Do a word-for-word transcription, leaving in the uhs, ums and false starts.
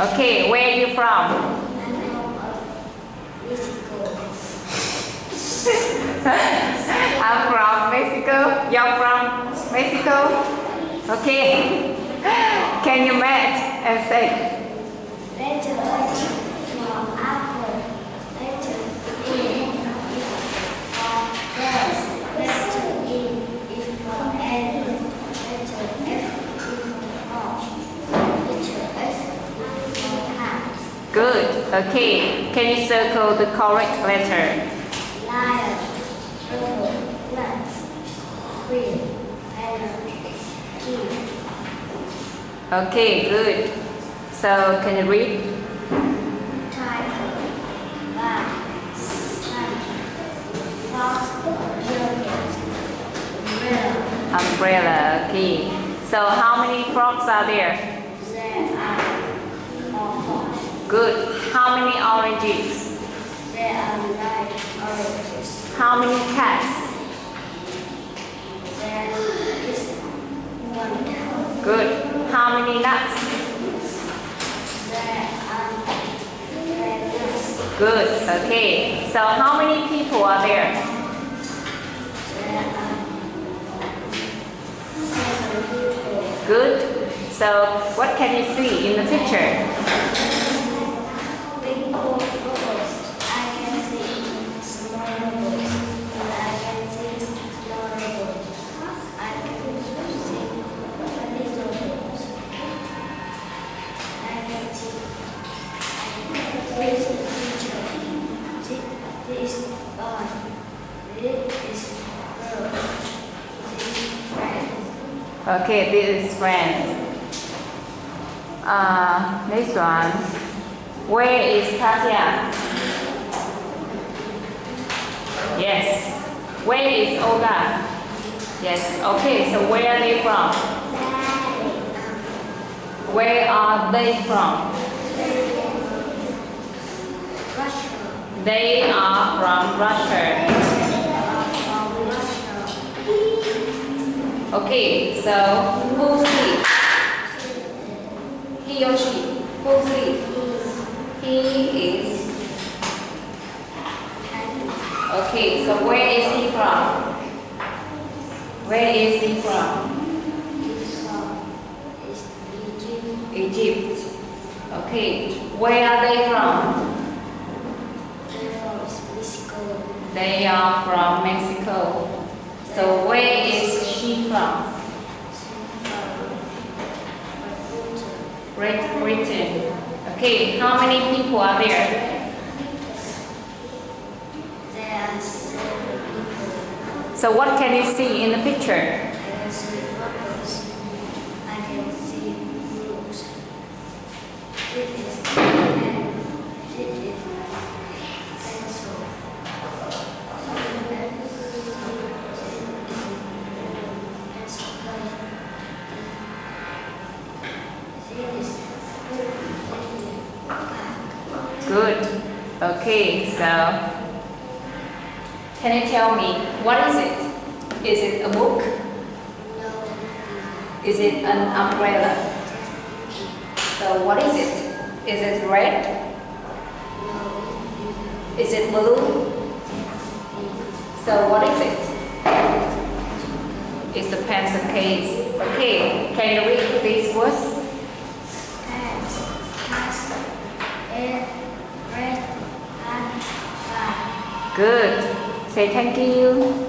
Okay, where are you from? I'm from Mexico. You're from Mexico? Okay. Can you match and say? Letter H from apple. Letter E from birds. Letter E is from elephant. Letter F is from horse. Letter S is from cat. Good. Okay. Can you circle the correct letter? Lion, purple, red, green, and okay, good. So, can you read? Tiger, lion, fox, umbrella. Umbrella, okay. So, how many frogs are there? There are four frogs. Good. How many oranges? There are nine. How many cats? There is one cat. Good. How many nuts? There are nine nuts. Good. Okay. So how many people are there? There are seven people. Good. So what can you see in the picture? Okay, this is friends. Uh, next one. Where is Katya? Yes. Where is Olga? Yes. Okay, so where are they from? Where are they from? Russia. They are from Russia. Okay, so who's he? He or she? Who's he? He is. Okay, so where is he from? Where is he from? He's from Egypt. Egypt. Okay, where are they from? They're from Mexico. They are from Mexico. So where is she from? Great Britain. Okay, how many people are there? There are seven people. So what can you see in the picture? I can see bubbles. I can see roots. It is and it is pencil. Good. Okay, so can you tell me what is it? Is it a book? No. Is it an umbrella? So what is it? Is it red? No. Is it blue? So what is it? It's a pencil case. Okay, can you read these words? Cats, cats, air, bread, and fire. Good. Say thank you.